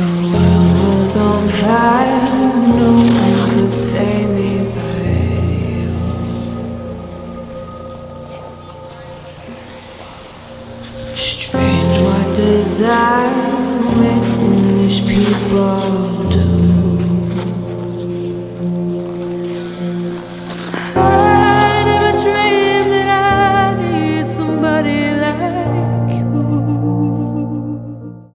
The world was on fire, no one could save me but you. Strange what desire